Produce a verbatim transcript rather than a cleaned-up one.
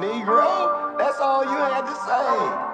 Negro, that's all you had to say.